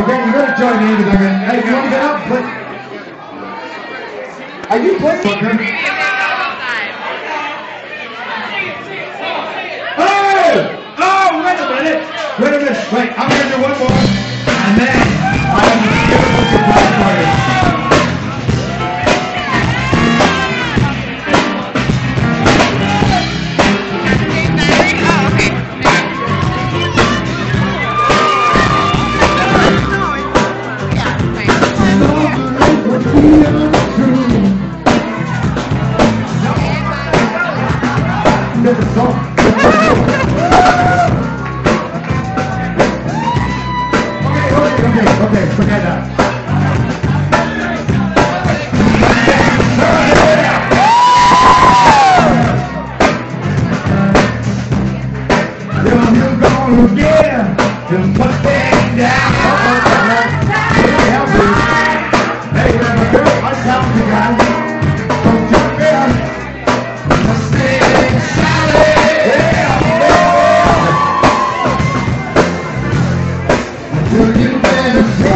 You're going to join me in the band. Hey, you want to get up? But... Are you playing? Oh! Oh, wait a minute. Wait a minute. Wait, I'm going to do one more. And then I'm going to give a surprise party. Do you better